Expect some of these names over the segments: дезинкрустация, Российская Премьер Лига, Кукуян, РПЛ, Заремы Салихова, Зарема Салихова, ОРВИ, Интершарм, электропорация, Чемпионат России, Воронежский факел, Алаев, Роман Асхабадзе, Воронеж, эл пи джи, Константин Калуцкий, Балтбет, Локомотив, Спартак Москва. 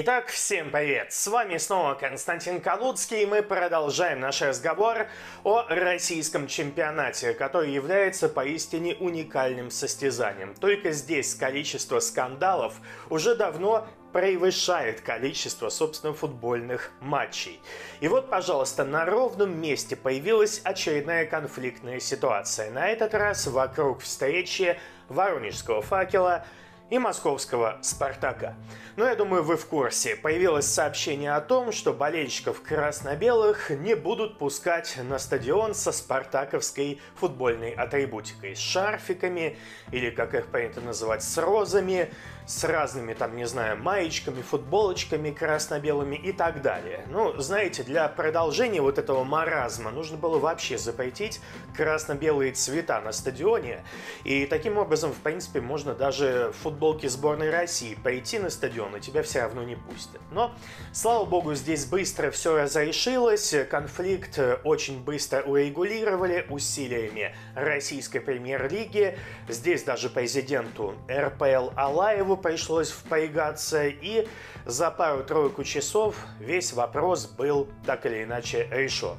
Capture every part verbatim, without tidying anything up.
Итак, всем привет! С вами снова Константин Калуцкий, и мы продолжаем наш разговор о российском чемпионате, который является поистине уникальным состязанием. Только здесь количество скандалов уже давно превышает количество, собственно, футбольных матчей. И вот, пожалуйста, на ровном месте появилась очередная конфликтная ситуация. На этот раз вокруг встречи Воронежского «Факела» и московского «Спартака». Но я думаю, вы в курсе. Появилось сообщение о том, что болельщиков красно-белых не будут пускать на стадион со спартаковской футбольной атрибутикой. С шарфиками, или, как их принято называть, с розами, с разными, там, не знаю, маечками, футболочками красно-белыми и так далее. Ну, знаете, для продолжения вот этого маразма нужно было вообще запретить красно-белые цвета на стадионе. И таким образом, в принципе, можно даже футболить футболки сборной России, пойти на стадион, и тебя все равно не пустят. Но, слава богу, здесь быстро все разрешилось, конфликт очень быстро урегулировали усилиями российской премьер-лиги, здесь даже президенту эр пэ эл Алаеву пришлось впрягаться, и за пару-тройку часов весь вопрос был так или иначе решен.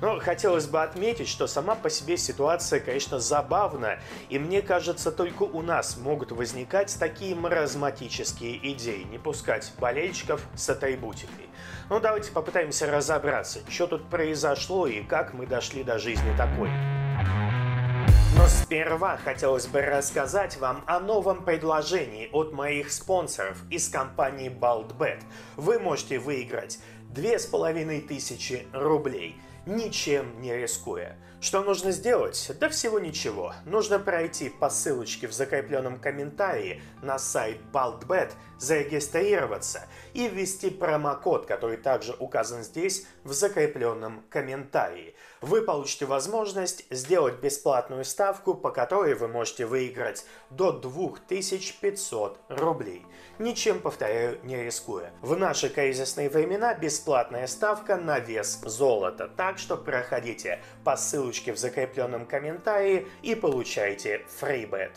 Но хотелось бы отметить, что сама по себе ситуация, конечно, забавна, и мне кажется, только у нас могут возникать такие маразматические идеи, не пускать болельщиков с атрибутикой. Ну давайте попытаемся разобраться, что тут произошло и как мы дошли до жизни такой. Но сперва хотелось бы рассказать вам о новом предложении от моих спонсоров из компании Балтбет. Вы можете выиграть две тысячи пятьсот рублей, ничем не рискуя. Что нужно сделать? Да всего ничего. Нужно пройти по ссылочке в закрепленном комментарии на сайт Балтбет, зарегистрироваться и ввести промокод, который также указан здесь в закрепленном комментарии. Вы получите возможность сделать бесплатную ставку, по которой вы можете выиграть до двух тысяч пятисот рублей. Ничем, повторяю, не рискуя. В наши кризисные времена бесплатная ставка на вес золота. Так что проходите по ссылочке в закрепленном комментарии и получайте фрибет.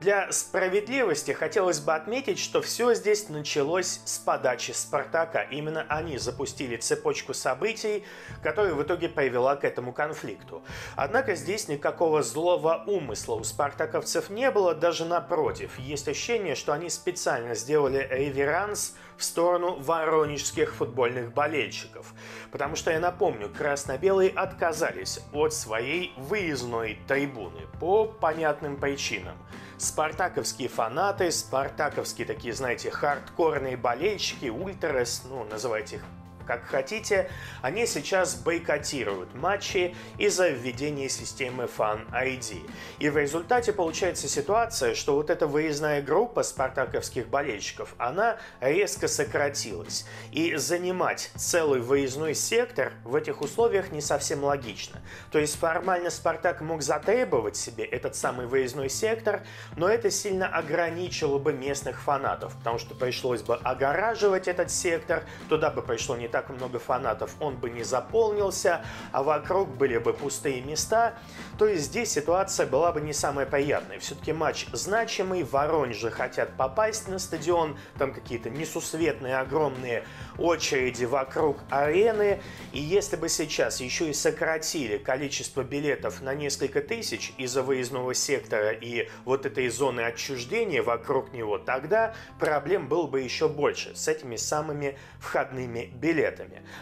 Для справедливости хотелось бы отметить, что все здесь началось с подачи «Спартака». Именно они запустили цепочку событий, которая в итоге привела к этому конфликту. Однако здесь никакого злого умысла у спартаковцев не было, даже напротив. Есть ощущение, что они специально сделали реверанс в сторону воронежских футбольных болельщиков. Потому что, я напомню, красно-белые отказались от своей выездной трибуны по понятным причинам. Спартаковские фанаты, спартаковские такие, знаете, хардкорные болельщики, ультрас, ну, называйте их как хотите, они сейчас бойкотируют матчи из-за введения системы фан ай ди. И в результате получается ситуация, что вот эта выездная группа спартаковских болельщиков, она резко сократилась. И занимать целый выездной сектор в этих условиях не совсем логично. То есть формально «Спартак» мог затребовать себе этот самый выездной сектор, но это сильно ограничило бы местных фанатов, потому что пришлось бы огораживать этот сектор, туда бы пришло не так так много фанатов, он бы не заполнился, а вокруг были бы пустые места, то есть здесь ситуация была бы не самая приятная. Все-таки матч значимый, в Воронеже хотят попасть на стадион, там какие-то несусветные огромные очереди вокруг арены, и если бы сейчас еще и сократили количество билетов на несколько тысяч из-за выездного сектора и вот этой зоны отчуждения вокруг него, тогда проблем было бы еще больше с этими самыми входными билетами.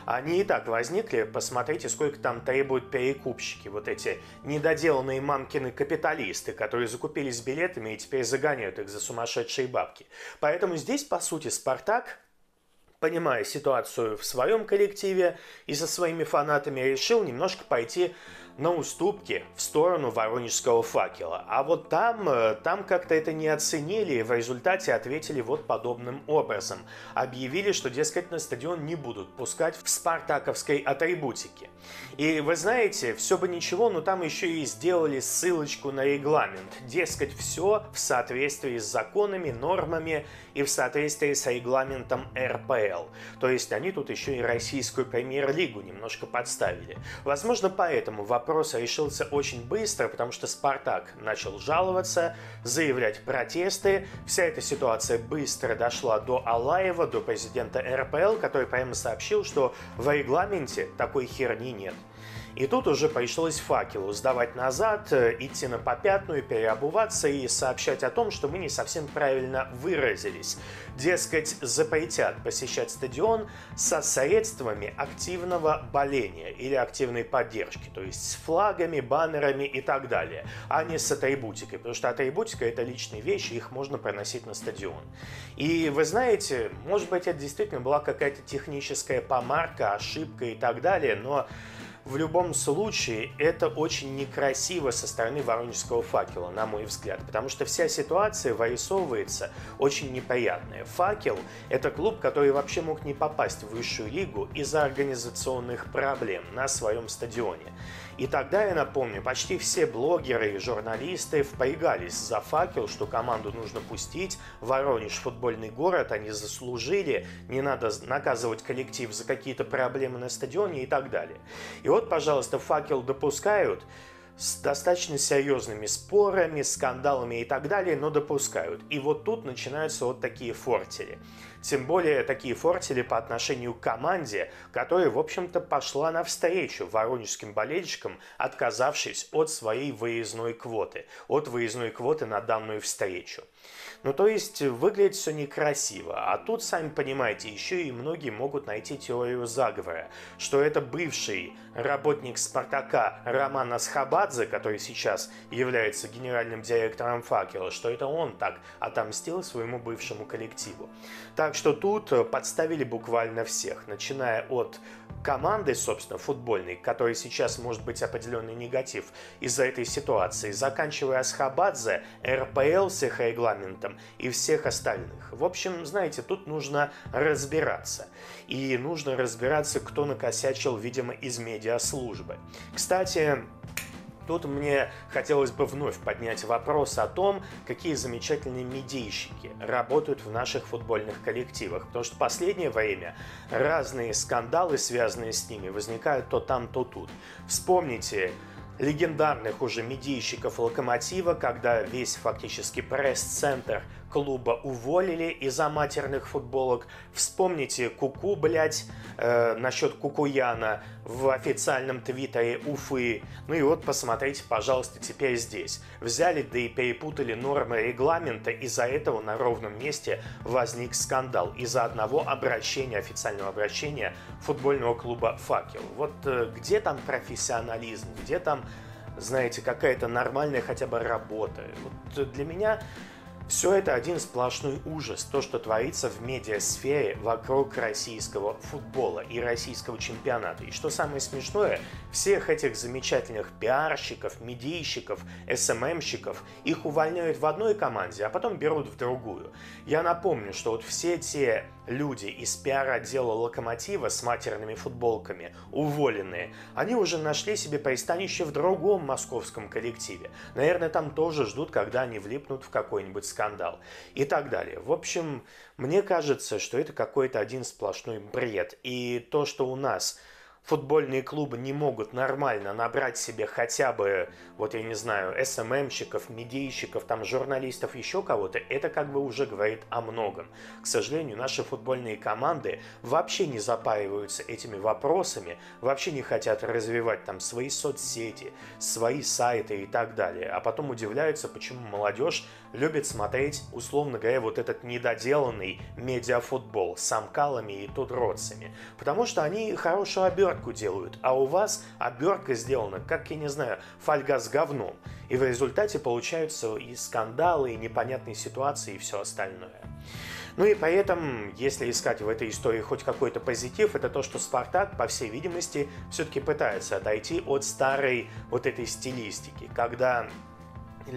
Они и так возникли, посмотрите, сколько там требуют перекупщики, вот эти недоделанные мамкины капиталисты, которые закупились билетами и теперь загоняют их за сумасшедшие бабки. Поэтому здесь, по сути, «Спартак», понимая ситуацию в своем коллективе и со своими фанатами, решил немножко пойти на уступки в сторону воронежского «Факела». А вот там, там как-то это не оценили и в результате ответили вот подобным образом. Объявили, что, дескать, на стадион не будут пускать в спартаковской атрибутике. И вы знаете, все бы ничего, но там еще и сделали ссылочку на регламент. Дескать, все в соответствии с законами, нормами и в соответствии с регламентом эр пэ эл. То есть они тут еще и российскую премьер-лигу немножко подставили. Возможно, поэтому вопрос вопрос решился очень быстро, потому что «Спартак» начал жаловаться, заявлять протесты. Вся эта ситуация быстро дошла до Алаева, до президента эр пэ эл, который прямо сообщил, что в регламенте такой херни нет. И тут уже пришлось «Факелу» сдавать назад, идти на попятную, переобуваться и сообщать о том, что мы не совсем правильно выразились. Дескать, запретят посещать стадион со средствами активного боления или активной поддержки, то есть с флагами, баннерами и так далее, а не с атрибутикой, потому что атрибутика — это личные вещи, их можно проносить на стадион. И вы знаете, может быть, это действительно была какая-то техническая помарка, ошибка и так далее, но... В любом случае, это очень некрасиво со стороны Воронежского факела, на мой взгляд, потому что вся ситуация вырисовывается очень неприятная. Факел – это клуб, который вообще мог не попасть в высшую лигу из-за организационных проблем на своем стадионе. И тогда, я напомню, почти все блогеры и журналисты впрягались за «Факел», что команду нужно пустить, Воронеж – футбольный город, они заслужили, не надо наказывать коллектив за какие-то проблемы на стадионе и так далее. И вот, пожалуйста, «Факел» допускают с достаточно серьезными спорами, скандалами и так далее, но допускают. И вот тут начинаются вот такие фортели. Тем более такие фортели по отношению к команде, которая, в общем-то, пошла навстречу воронежским болельщикам, отказавшись от своей выездной квоты, от выездной квоты на данную встречу. Ну, то есть, выглядит все некрасиво. А тут, сами понимаете, еще и многие могут найти теорию заговора, что это бывший работник «Спартака» Роман Асхабадзе, который сейчас является генеральным директором «Факела», что это он так отомстил своему бывшему коллективу. Так что тут подставили буквально всех, начиная от команды, собственно, футбольной, которой сейчас может быть определенный негатив из-за этой ситуации, заканчивая Асхабадзе, эр пэ эл с их регламентом и всех остальных. В общем, знаете, тут нужно разбираться. И нужно разбираться, кто накосячил, видимо, из медиаслужбы. Кстати... Тут мне хотелось бы вновь поднять вопрос о том, какие замечательные медийщики работают в наших футбольных коллективах, потому что в последнее время разные скандалы, связанные с ними, возникают то там, то тут. Вспомните легендарных уже медийщиков «Локомотива», когда весь фактически пресс-центр клуба уволили из-за матерных футболок. Вспомните «Куку», блять, э, насчет Кукуяна в официальном твиттере Уфы. Ну и вот посмотрите, пожалуйста, теперь здесь. Взяли, да и перепутали нормы регламента, из-за этого на ровном месте возник скандал. Из-за одного обращения, официального обращения футбольного клуба «Факел». Вот э, где там профессионализм, где там, знаете, какая-то нормальная хотя бы работа. Вот для меня все это один сплошной ужас, то, что творится в медиасфере вокруг российского футбола и российского чемпионата. И что самое смешное, всех этих замечательных пиарщиков, медийщиков, эс эм эм-щиков, их увольняют в одной команде, а потом берут в другую. Я напомню, что вот все те люди из пиар-отдела «Локомотива» с матерными футболками, уволенные, они уже нашли себе пристанище в другом московском коллективе. Наверное, там тоже ждут, когда они влипнут в какой-нибудь скандал и так далее. В общем, мне кажется, что это какой-то один сплошной бред. И то, что у нас футбольные клубы не могут нормально набрать себе хотя бы, вот я не знаю, эс эм эм-щиков, медийщиков, там, журналистов, еще кого-то, это как бы уже говорит о многом. К сожалению, наши футбольные команды вообще не запариваются этими вопросами, вообще не хотят развивать там свои соцсети, свои сайты и так далее. А потом удивляются, почему молодежь любит смотреть, условно говоря, вот этот недоделанный медиафутбол с амкалами и тудроцами. Потому что они хорошую обертку делают, а у вас обертка сделана, как, я не знаю, фольга с говном. И в результате получаются и скандалы, и непонятные ситуации, и все остальное. Ну и поэтому, если искать в этой истории хоть какой-то позитив, это то, что «Спартак», по всей видимости, все-таки пытается отойти от старой вот этой стилистики, когда...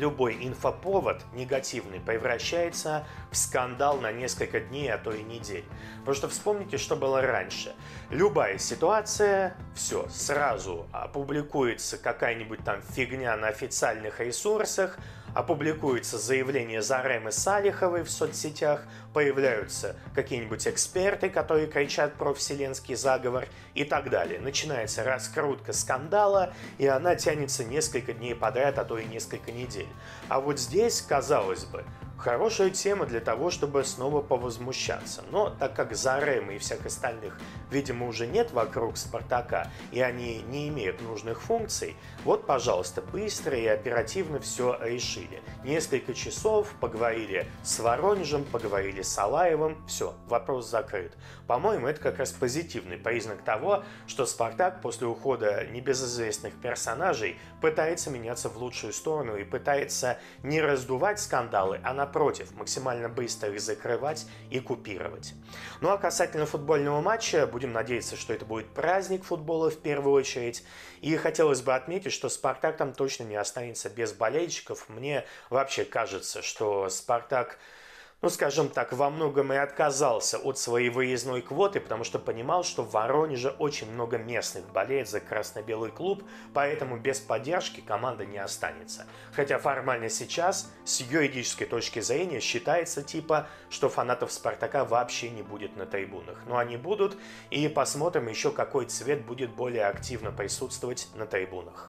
любой инфоповод негативный превращается в скандал на несколько дней, а то и недель. Потому что вспомните, что было раньше. Любая ситуация, все, сразу опубликуется какая-нибудь там фигня на официальных ресурсах, опубликуется заявление Заремы Салиховой в соцсетях, появляются какие-нибудь эксперты, которые кричат про вселенский заговор и так далее. Начинается раскрутка скандала, и она тянется несколько дней подряд, а то и несколько недель. А вот здесь, казалось бы, хорошая тема для того, чтобы снова повозмущаться. Но так как Заремы и всех остальных, видимо, уже нет вокруг Спартака, и они не имеют нужных функций, вот, пожалуйста, быстро и оперативно все решили. Несколько часов поговорили с Воронежем, поговорили с Алаевым, все, вопрос закрыт. По-моему, это как раз позитивный признак того, что Спартак после ухода небезызвестных персонажей пытается меняться в лучшую сторону и пытается не раздувать скандалы, а на против, максимально быстро их закрывать и купировать. Ну а касательно футбольного матча, будем надеяться, что это будет праздник футбола в первую очередь. И хотелось бы отметить, что Спартак там точно не останется без болельщиков. Мне вообще кажется, что Спартак, ну, скажем так, во многом и отказался от своей выездной квоты, потому что понимал, что в Воронеже очень много местных болеет за красно-белый клуб, поэтому без поддержки команда не останется. Хотя формально сейчас, с юридической точки зрения, считается типа, что фанатов Спартака вообще не будет на трибунах. Но они будут, и посмотрим еще, какой цвет будет более активно присутствовать на трибунах.